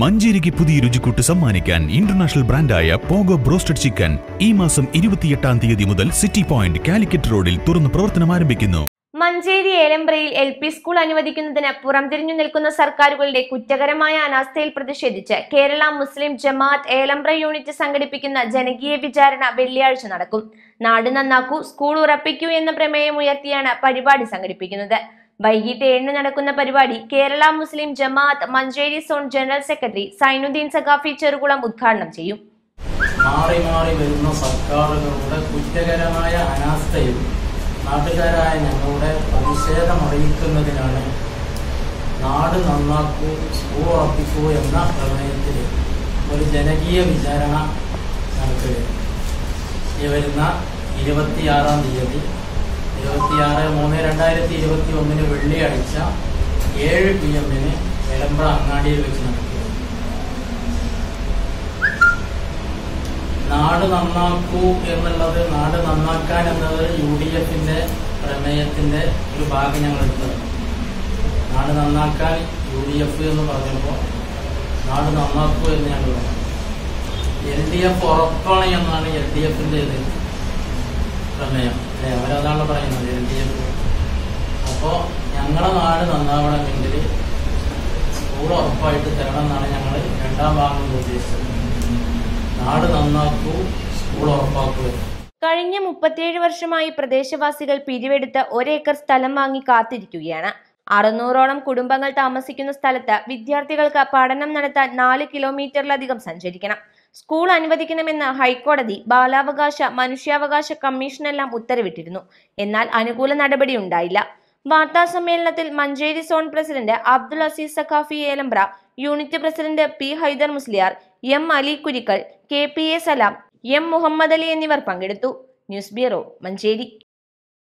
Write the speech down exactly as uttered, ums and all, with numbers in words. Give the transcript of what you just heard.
മഞ്ചേരിക്ക് പുതിയ രുചിക്കൂട്ട് സമ്മാനിക്കാൻ ഇന്റർനാഷണൽ ബ്രാൻഡായ പോഗോ ബ്രോസ്റ്റഡ് ചിക്കൻ ഈ മാസം ഇരുപത്തിയെട്ടാം തീയതി മുതൽ സിറ്റി പോയിന്റ് കാലിക്കറ്റ് റോഡിൽ തുറന്ന് പ്രവർത്തനം ആരംഭിക്കുന്നു. മഞ്ചേരി ഏലമ്പ്രയിൽ എൽ പി സ്കൂൾ അനുവദിക്കുന്നതിന് പുറംതിരിഞ്ഞു നിൽക്കുന്ന സർക്കാരുകളുടെ കുറ്റകരമായ അനാസ്ഥയിൽ പ്രതിഷേധിച്ച് കേരള മുസ്ലിം ജമാഅത്ത് ഏലമ്പ്ര യൂണിറ്റ് സംഘടിപ്പിക്കുന്ന ജനകീയ വിചാരണ വെള്ളിയാഴ്ച നടക്കും. നാട് നന്നാക്കൂ സ്കൂൾ ഉറപ്പിക്കൂ എന്ന പ്രമേയം ഉയർത്തിയാണ് പരിപാടി സംഘടിപ്പിക്കുന്നത്. വൈകിട്ട് ഏഴിന് നടക്കുന്ന പരിപാടി കേരള മുസ്ലിം ജമാഅത്ത് Manjeri zone general secretary Zainuddin Saqafi Cherukulam ഉദ്ഘാടനം ചെയ്യും. മാറി മാറി വരുന്ന സർക്കാരുകളുടെ കുറ്റകരമായ അനാസ്ഥയിൽ നാട്ടുകാരായ ഞങ്ങളുടെ പ്രതിഷേധം അറിയിക്കുന്നതിനാണ് നാട് നന്നാക്കൂ സ്കൂൾ ഉറപ്പിക്കൂ എന്ന പ്രമേയത്തിൽ ഒരു ജനകീയ വിചാരണ നടത്തുകയാണ്. ഈ വരുന്ന ഇരുപത്തിയാറാം തീയതി ഇരുപത്തിയാറ് മൂന്ന് രണ്ടായിരത്തി ഇരുപത്തി ഒന്നിന് വെള്ളിയാഴ്ച ഏഴ് പി എമ്മിന് എലമ്പ്ര അങ്ങാടിയിൽ വെച്ച് നടക്കുക. നാട് നന്നാക്കൂ എന്നുള്ളത് നാട് നന്നാക്കാൻ എന്നത് യു ഡി എഫിന്റെ പ്രമേയത്തിന്റെ ഒരു ഭാഗം ഞങ്ങൾ എടുത്തത്. നാട് നന്നാക്കാൻ യു ഡി എഫ് എന്ന് പറഞ്ഞപ്പോൾ നാട് നന്നാക്കൂ എന്ന് ഞങ്ങൾ പറഞ്ഞു. എൽ ഡി എഫ് ഉറപ്പാണ് എന്നാണ് എൽ ഡി എഫിന്റെ ഇത് പ്രമേയം. അവരതാണ് പറയുന്നത് എൽ ഡി എഫ്. അപ്പോൾ ഞങ്ങളുടെ നാട് നന്നാവണമെങ്കിൽ സ്കൂൾ ഉറപ്പായിട്ട് തരണം എന്നാണ് ഞങ്ങൾ രണ്ടാം ഭാഗം ഉദ്ദേശിച്ചത്. നാട് നന്നാക്കൂ സ്കൂൾ ഉറപ്പാക്കൂ. കഴിഞ്ഞ മുപ്പത്തിയേഴ് വർഷമായി പ്രദേശവാസികൾ പിരിവെടുത്ത് ഒരേക്കർ സ്ഥലം വാങ്ങി കാത്തിരിക്കുകയാണ്. അറുന്നൂറോളം കുടുംബങ്ങൾ താമസിക്കുന്ന സ്ഥലത്ത് വിദ്യാർത്ഥികൾക്ക് പഠനം നടത്താൻ നാല് കിലോമീറ്ററിലധികം സഞ്ചരിക്കണം. സ്കൂൾ അനുവദിക്കണമെന്ന് ഹൈക്കോടതി ബാലാവകാശ മനുഷ്യാവകാശ കമ്മീഷനെല്ലാം ഉത്തരവിട്ടിരുന്നു. എന്നാൽ അനുകൂല നടപടി ഉണ്ടായില്ല. വാർത്താ സമ്മേളനത്തിൽ Manjeri zone president Abdul Aziz Saqafi Elambra, unit president P Haider Musliyar, M Ali Kurikkal, K P A Salam, M Muhammad Ali എന്നിവർ പങ്കെടുത്തു. News bureau, Manjeri.